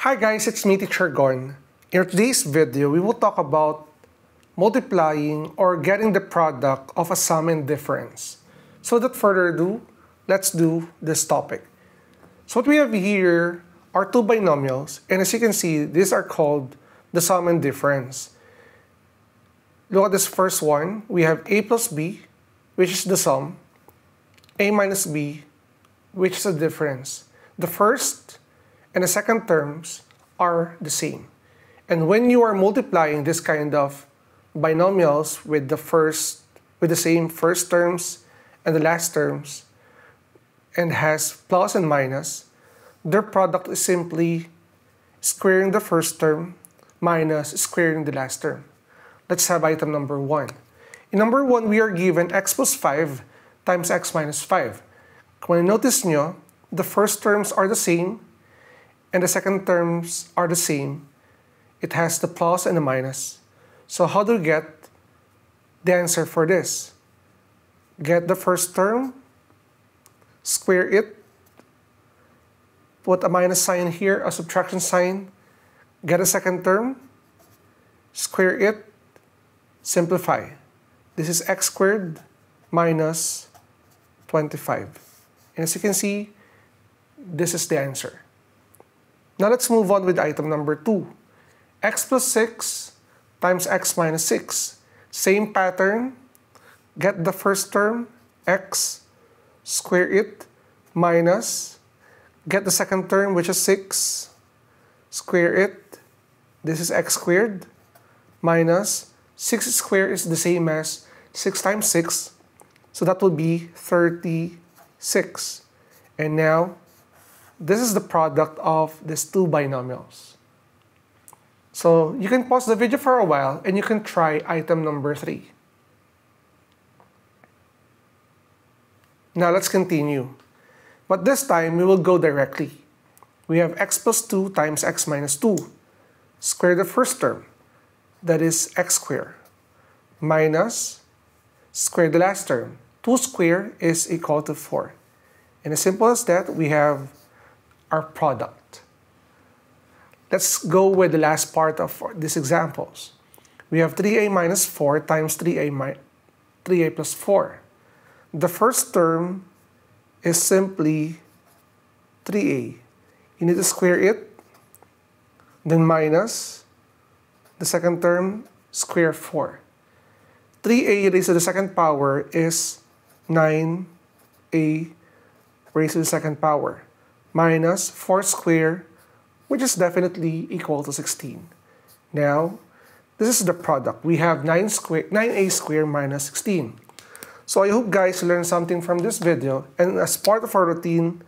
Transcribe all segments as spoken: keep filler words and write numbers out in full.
Hi guys, it's me Teacher Gon. In today's video, we will talk about multiplying or getting the product of a sum and difference. So without further ado, let's do this topic. So what we have here are two binomials, and as you can see, these are called the sum and difference. Look at this first one. We have a plus b, which is the sum, a minus b, which is the difference. The first and the second terms are the same. And when you are multiplying this kind of binomials with the first, with the same first terms and the last terms, and has plus and minus, their product is simply squaring the first term minus squaring the last term. Let's have item number one. In number one, we are given x plus five times x minus five. When you notice nyo, the first terms are the same, and the second terms are the same. It has the plus and the minus. So how do you get the answer for this? Get the first term, square it, put a minus sign here, a subtraction sign, get a second term, square it, simplify. This is x squared minus twenty-five. And as you can see, this is the answer. Now let's move on with item number two. X plus six times x minus six. Same pattern. Get the first term, x, square it, minus. Get the second term, which is six, square it. This is x squared, minus. six squared is the same as six times six, so that will be thirty-six. And now, this is the product of these two binomials. So you can pause the video for a while and you can try item number three. Now let's continue. But this time, we will go directly. We have x plus two times x minus two. Square the first term, that is x squared, minus square the last term. two squared is equal to four. And as simple as that, we have our product. Let's go with the last part of these examples. We have three a minus four times three a, mi three a plus four. The first term is simply three a. You need to square it, then minus the second term, square four. three a raised to the second power is nine a raised to the second power, minus four squared, which is definitely equal to sixteen. Now, this is the product. We have nine square, nine a squared minus sixteen. So I hope guys learned something from this video. And as part of our routine,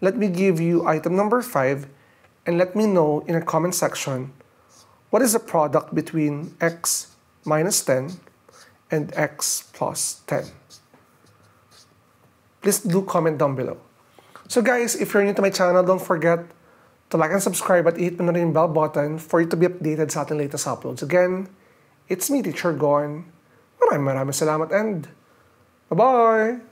let me give you item number five and let me know in the comment section what is the product between x minus ten and x plus ten. Please do comment down below. So guys, if you're new to my channel, don't forget to like and subscribe at hit mo na rin yung bell button for you to be updated sa ating latest uploads. Again, it's me, Teacher Gon. Maraming maraming salamat and bye-bye!